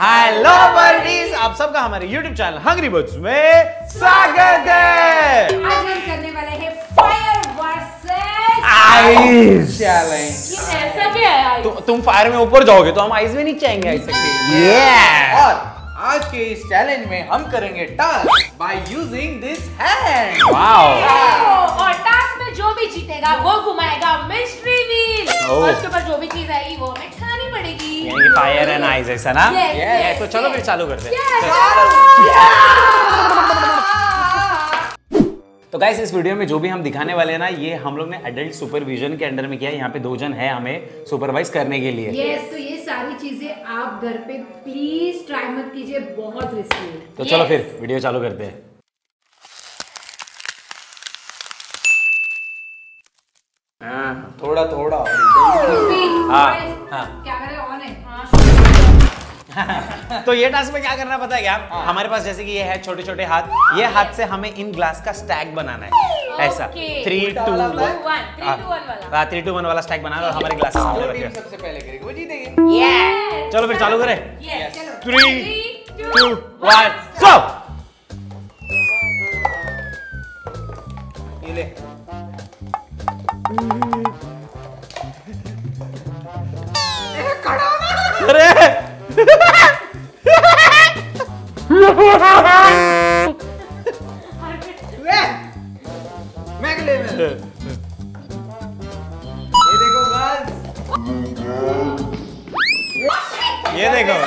Hello बर्डीज, आप सबका हमारे YouTube चैनल हंग्री बर्ड्स में स्वागत है। आज हम करने वाले हैं फायर वर्सेस आइस चैलेंज। ये ऐसा भी है, तुम फायर में ऊपर जाओगे तो हम आइस में नीचे आएंगे। आइस के और आज के इस चैलेंज में हम करेंगे task by using this hand. Wow. और टास्क में जो भी जीतेगा वो घुमाएगा मिस्ट्री व्हील। उसके ऊपर जो भी चीज आएगी वो हमें खानी पड़ेगी। ये फायर एंड आइस ऐसा ना? यस। तो चलो फिर चालू करते हैं। तो गाइस, इस वीडियो में जो भी हम दिखाने वाले हैं ना, ये हम लोग ने एडल्ट सुपरविजन के अंडर में किया है। यहाँ पे 2 जन है हमें सुपरवाइज करने के लिए। सारी चीजें आप घर पे प्लीज ट्राई मत कीजिए, बहुत रिस्की है। तो चलो फिर वीडियो चालू करते हैं। थोड़ा थोड़ा कैमरा ऑन है। तो ये टास्क में क्या करना पता है क्या? हमारे पास जैसे कि ये है छोटे छोटे हाथ, ये हाथ से हमें इन ग्लास का स्टैक बनाना है। ऐसा 3-2-1 वाला स्टैक बना और हमारे ग्लासेस में सबसे पहले करेंगे वो जीतेंगे। यस, चलो फिर चालू करें। 3-2-1 गो। ये ले, खड़ा हो। अरे ये देखो बस,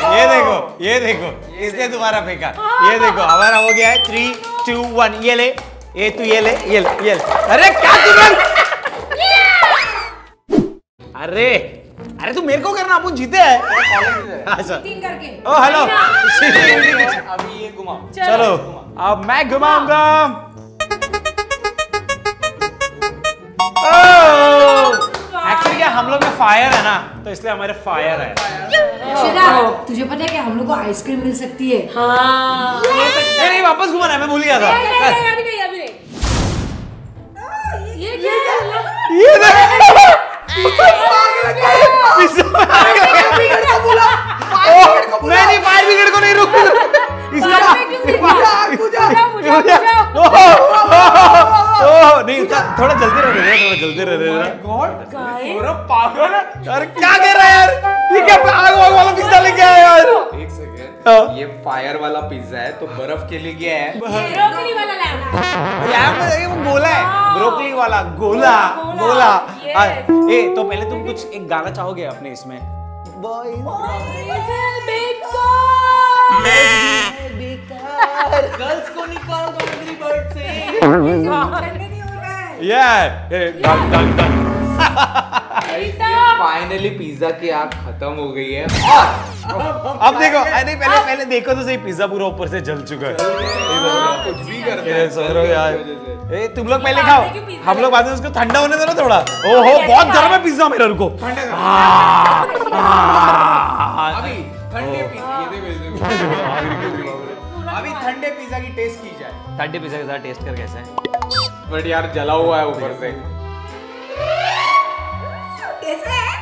ये देखो इसने दोबारा फेंका। ये देखो हमारा हो गया है 3-2-1। ये ले, ये तू ये ले। अरे क्या अरे तू मेरे को करना, अपन जीते हैं। अच्छा ओ हेलो, अभी ये घुमाओ। चलो अब मैं घुमाऊंगा। एक्चुअली क्या, हम लोग में फायर है ना, तो इसलिए हमारे फायर है। तुझे पता है कि हम लोग को आइसक्रीम मिल सकती है। हाँ। नहीं, वापस घुमाना है, मैं भूल गया था। मैंने फायर ब्रिगेड को नहीं रोका। थोड़ा जल्दी रह रहे पागल। अरे क्या कर रहा है यार, ये क्या आग वाला पिज्जा लेके आया यार। एक सेकंड, ये फायर वाला पिज्जा है तो बर्फ के लिए गया है। ब्रोकली वाला लाया है, वो गोला है। ब्रोकली वाला गोला। ए तो पहले तुम कुछ एक गाना चाहोगे अपने इसमें? गर्ल्स को निकाल दो हंग्री बर्ड से। फाइनली पिज्जा की आग खत्म हो गई है। अब देखो, अरे पहले देखो तो सही, पिज्जा पूरा ऊपर से जल चुका है। कुछ भी करते यार। ए तुम लोग पहले खाओ, हम लोग बाद में उसको ठंडा होने दो ना थोड़ा। ओहो बहुत गर्म है पिज्जा मेरा, रुको अभी ठंडे पिज्जा की टेस्ट की जाए। ठंडे पिज्जा के साथ टेस्ट कर कैसा है? बट यार जला हुआ है ऊपर से। कैसे है?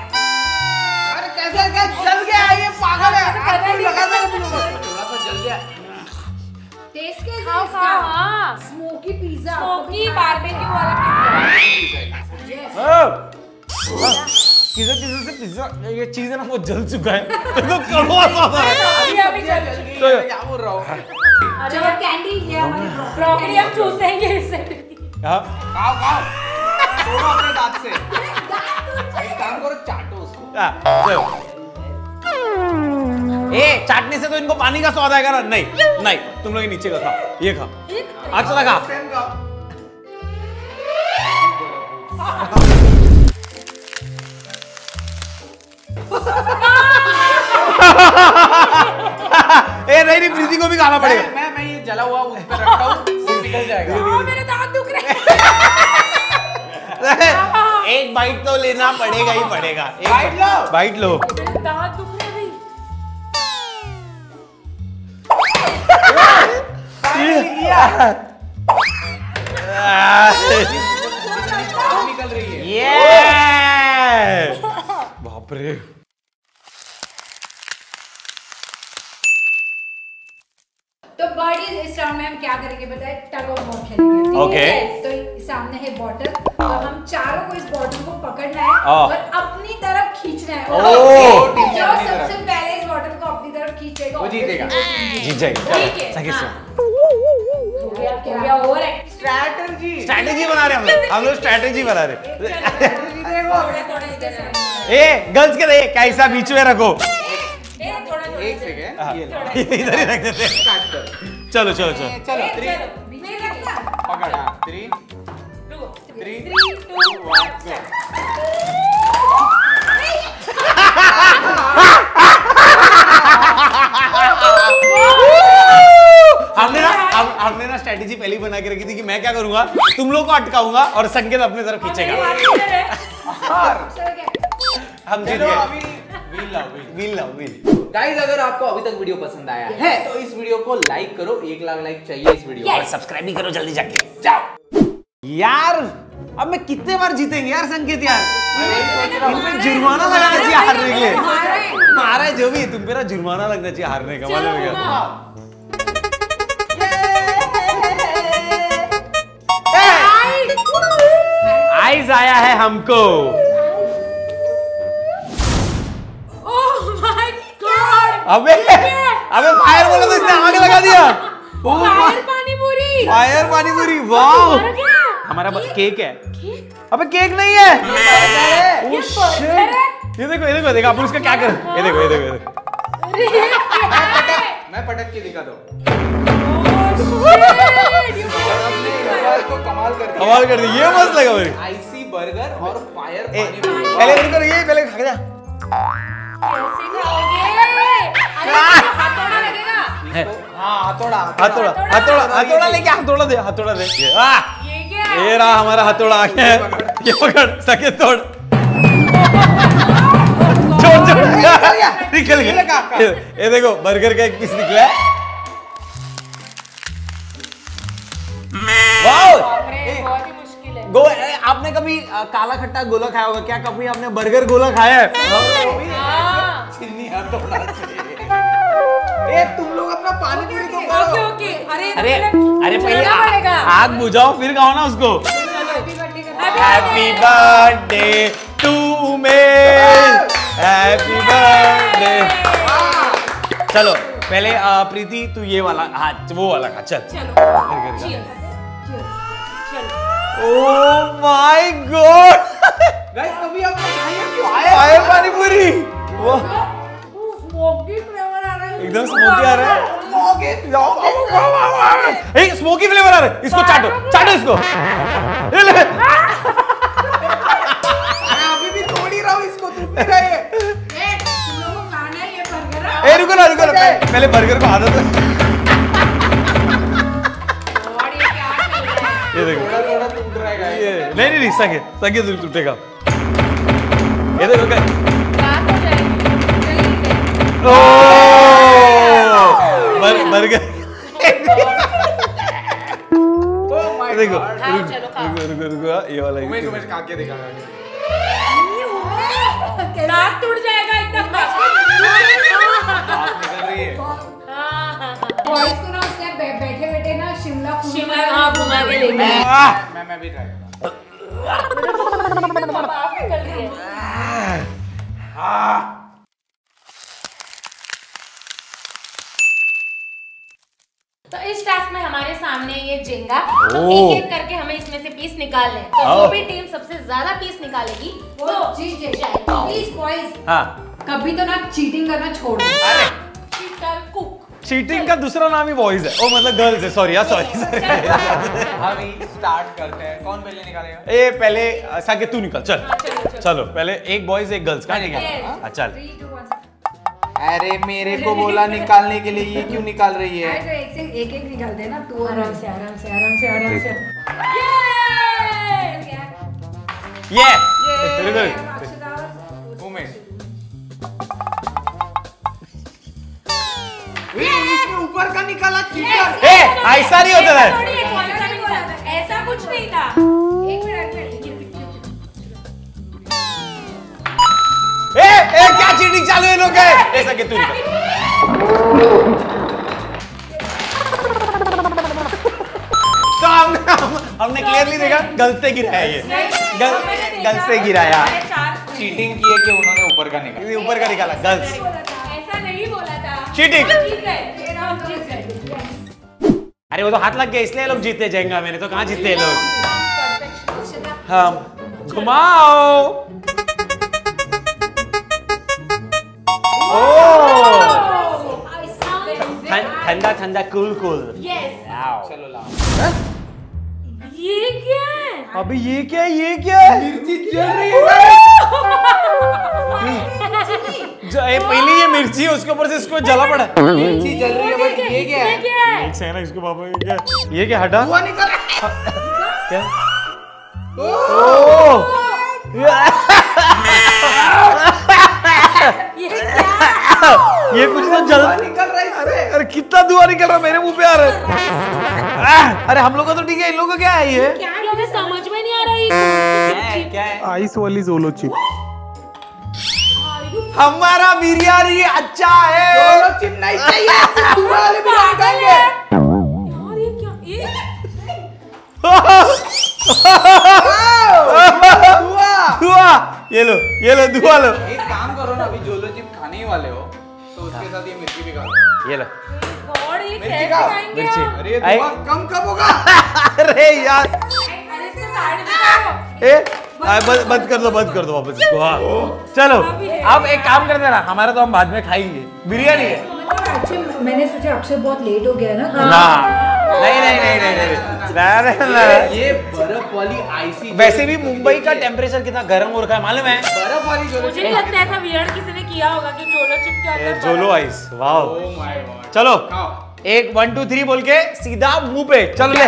अरे कैसा जल गया ये पागल है। थोड़ा सा जल गया। टेस्ट के साथ हां, स्मोकी पिज्जा, स्मोकी बारबेक्यू वाला पिज्जा। किसी से पिज्जा ये चीज है ना, वो जल चुका है। तो कड़वा सा है। अभी जल गई, क्या बोल रहा हूं। जब कैंडी है ब्रोकली, हम चूसेंगे इसे। हां खाओ खाओ, तोड़ो अपने दांत से। एक काम करो, चाटो उसको। ए चाटने से तो इनको पानी का स्वाद आएगा ना। नहीं, तुम लोग नीचे का खाओ, ये खाओ। अच्छा लगा? ए नहीं, प्रीति को भी खाना पड़ेगा। मैं ये जला हुआ उस पे रखता हूं, वो निकल जाएगा। ओ मेरे दांत दुख रहे हैं। एक बाइट तो लेना पड़ेगा ही पड़ेगा। एक बाइट लो। मेरे दांत दुख रहे भाई। निकल रही है ये। बाप रे, तो बॉडीज इस राउंड में हम क्या करेंगे बताए, टग ऑफ वॉर खेलेंगे। तो सामने है बॉटल और हम चारों को इस बॉटल को पकड़ना है और अपनी तरफ खींचना है। जो सबसे पहले इस बॉटल को अपनी तरफ खींचेगा वो जीतेगा। ठीक है, क्या हो रहा है? स्ट्रैटेजी बना रहे हम लोग स्ट्रैटेजी बना रहे। गर्ल्स के लिए कैसा बीच में रखो, एक सेकंड इधर ही रख देते हैं। चलो चलो चलो चलो, पकड़ा 3 2 1 हमने ना स्ट्रेटेजी पहले ही बना के रखी थी कि मैं क्या करूंगा, तुम लोग को अटकाऊंगा और संकेत अपने तरफ खींचेगा। हम जीत गए। गाइस अगर आपको अभी तक वीडियो पसंद आया है तो इस वीडियो को लाइक करो, 1 लाख लाइक चाहिए इस वीडियो और सब्सक्राइब भी करो जल्दी जाके। जाओ यार, अब मैं कितने बार जीतेंगे यार संकेत यार। इनमें जुर्माना लगाना चाहिए हारने के लिए। मारा जो भी, तुम मेरा जुर्माना लगना चाहिए हारने का। मालूम आइज आया है हमको। अबे फायर बोला तो इसने आग लगा दिया। फायर पानी पूरी। वाव, हमारा केक है। अबे केक नहीं है, ये देखो देखो अपन उसका क्या कर। ये देखो मैं पटक के दिखा दो। कमाल कर दी। ये मस्त लगा मेरे आईसी बर्गर और फायर पानी पूरी। पहले खा जा। हथौड़ा लेके दे। ये रहा हमारा हथौड़ा आ गया है। ये पकड़ सके, छोड़ निकल गया। ये देखो बर्गर का एक पीस निकला है। आपने कभी काला खट्टा गोला खाया होगा क्या? कभी आपने बर्गर गोला खाया है? तुम लोग अपना पानी पूरी तो खाओ। अरे पहले आग बुझाओ फिर खाओ ना उसको। हैप्पी बर्थडे टू मेल, हैप्पी बर्थडे। चलो पहले प्रीति तू ये वाला हाथ, वो वाला खा। चल। Oh my God! Guys, कभी आपने खाया क्यों? फायर पानी पूरी। वो स्मोकी फ्लेवर आ रहा है। एकदम स्मोकी आ रहा है। स्मोकी। एक स्मोकी फ्लेवर आ रहा है। इसको चाटो इसको। मैं अभी भी तोड़ ही रहा हूँ इसको। तुम मेरा ये। तुम लोगों को खाना है ये बर्गर। रुको ना। पहले बर्गर को आदत है। ये देखो। नहीं संकेत जरूर टूटेगा। ये देखो क्या हो जाएगा। Oh burger. देखो रुको ये वाला उमेश खा के देखा। दांत टूट जाएगा एकदम। निकल रही है। बॉयज को ना उसने बैठे ना शिमला घुमा के लेके। मैं भी ट्राई। तो इस टास्क में हमारे सामने ये जेंगा, तो एक-एक करके हमें इसमें से पीस निकालने। तो जो भी टीम सबसे ज्यादा पीस निकालेगी वो जीत जाएगी। प्लीज बॉयज, कभी तो ना चीटिंग करना छोड़ दो। Cheater cook. चीटिंग का दूसरा नाम ही बॉयज है। ओ मतलब गर्ल्स है। सॉरी। हम स्टार्ट करते हैं। कौन पहले निकालेगा? ए पहले संकेत तू निकाल। चलो पहले एक बॉयज एक गर्ल्स का निकाल। चल। अरे मेरे को बोला निकालने के लिए, ये क्यों निकाल रही है? एक-एक निकाल देना तू। आराम से। ये उमेश ऊपर का निकाला। ऐसा नहीं होता है, ऐसा कुछ नहीं था। एक मिनट क्या चीटिंग चालू है लोग। ऐसा कि तू एक्जैक्टली देखा, गलत से गिराया, ये गलत से गिराया, चीटिंग की है कि उन्होंने ऊपर का निकाला, गलत, ऐसा नहीं बोला था, चीटिंग। अरे वो तो हाथ लग गया इसलिए लोग जीते जाएंगे, मैंने तो कहाँ जीते लोग। हम घुमाओ ठंडा ठंडा कूल कूल। चलो लाओ। ये क्या है? अबे ये क्या है? ये क्या है? मिर्ची जल रही है। जो ये पहली ये मिर्ची है उसके ऊपर से इसको जला पड़ा। मिर्ची जल रही है बट ये क्या है? एक सेकंड इसको पापा ये क्या? ये क्या हटा? वो नहीं कर क्या? ये कुछ तो जल निकल रहा है। अरे कितना धुआं निकल रहा है मेरे मुंह पे आ रहा है। अरे हम लोग का तो ठीक है, इन लोगों का क्या है ये? क्या मुझे समझ में नहीं आ रही है, क्या है? आइस वाली जोलो चिप। हमारा बिरयानी अच्छा है, जोलो चिप नहीं चाहिए, धुआं वाले बिरयानी खाएंगे। यार ये क्या? ये धुआं, ये लो धुआं लो। एक काम करो ना, अभी जोलो चिप खाने ही वाले हो तो उसके साथ ये मिर्ची भी खाओ। ये लो गॉड, ये कैसे खाएंगे? अरे धुआं कम कब होगा? अरे यार, अरे इसके साइड में करो। ए बंद कर दो वापस इसको। हां चलो अब एक काम कर देना, हमारा तो हम बाद में खाएंगे, बिरयानी है। मैंने सोचा अक्षय बहुत लेट हो गया ना। नहीं, ये बर्फ वाली आइसी। वैसे भी मुंबई का टेम्परेचर कितना गर्म हो रखा है मालूम है? बर्फ वाली जोलो, मुझे नहीं लगता ऐसा वियर्ड किसी ने किया होगा कि जोलो चिप के अंदर जोलो ice. Wow, oh my God. चलो एक 1 2 3 बोल के सीधा मुंह पे। चल ले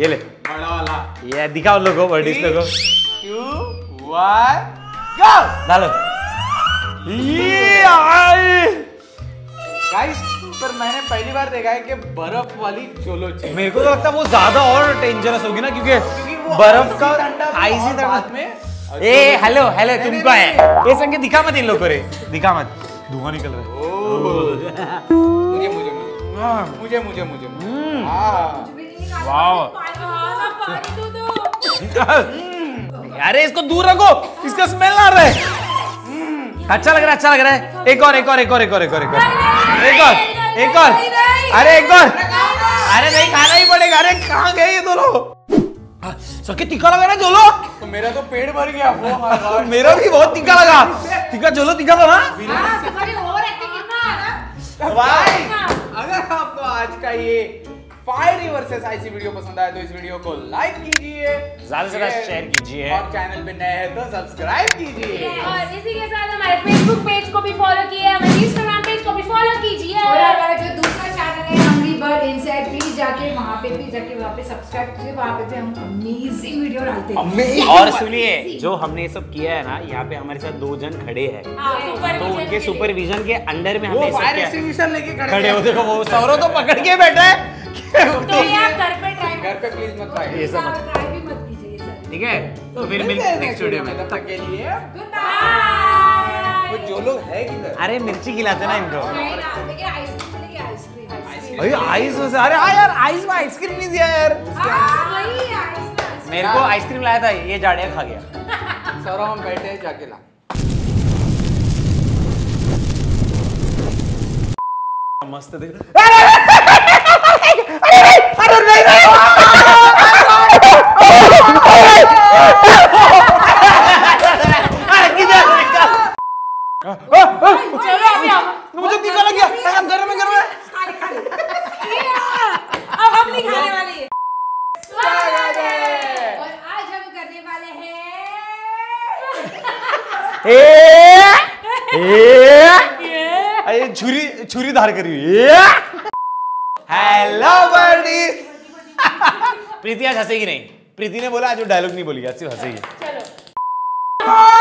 ये ले बड़ा वाला, ये दिखाओ लोगों, बर्डीज लोगों। 2 1 गो डालो। ये आई गाइस, पर मैंने पहली बार देखा है कि बर्फ वाली जोलो चिप। मेरे को तो लगता है वो ज्यादा और डेंजरस होगी ना, क्योंकि बर्फ का आइसी दांत में। ए हेलो तुमको है ये संकेत, दिखा मत इन लोगों रे, दिखा मत, धुआं निकल रहा है। मुझे वाह, अरे इसको दूर रखो, इसका स्मेल आ रहा है। अच्छा लग रहा है। एक और। अरे एक और, अरे नहीं खाना ही पड़ेगा। अरे कहाँ गए ये दोनों? सके तीखा लगा ना जोलो, तो मेरा तो पेट भर गया। मेरा भी बहुत तीखा लगा, तीखा जोलो तीखा था ना। अगर आपको आज का ये फायरी वर्सेस आईसी वीडियो पसंद आए तो इस वीडियो को लाइक कीजिए, ज्यादा से ज्यादा शेयर कीजिए, और चैनल पे नए हैं तो सब्सक्राइब कीजिए। और इसी के साथ हमारे फेसबुक पेज को भी फॉलो कीजिए, हमारे इंस्टाग्राम पेज को भी फॉलो कीजिए, और हमारा जो दूसरा चैनल है हंग्री बर्ड इनसाइड, प्लीज जाके वहां पे भी जाके वहां पे सब्सक्राइब कीजिए, वहां पे हम अमेजिंग वीडियो डालते हैं। और सुनिए, जो हमने ये सब किया है ना, यहाँ पे हमारे साथ 2 जन खड़े हैं, तो उनके सुपरविजन के अंडर में हमने फायर एक्सटिंग्विशर लेके खड़े हो। देखो वो सौरव तो पकड़ के बैठा है। तो ये आप घर पे प्लीज मत खाइए, ये सब ट्राई भी मत कीजिए सर, ठीक है? तो फिर मिलते हैं नेक्स्ट वीडियो में, तब तक के लिए गुड बाय। वो जो लोग है किधर? अरे मिर्ची खिलाते ना इनको, लेकिन आइसक्रीम लेके आइसक्रीम भाई आइस में। अरे हां यार, आइस में आइसक्रीम नहीं दिया यार। वही आइस, मेरे को आइसक्रीम लाया था, ये जाड़े खा गया। सौरव हम बैठे हैं, जाके ला। मस्त देख। अरे मुझे तीखा लग गया, घर में अब हम नहीं खाने वाले। और आज हम करने वाले हैं छुरी धार करिए। हेलो बर्डी, प्रीति आज हंसेगी नहीं। प्रीति ने बोला आज वो डायलॉग नहीं बोली, आज सिर्फ हंसेगी। चलो।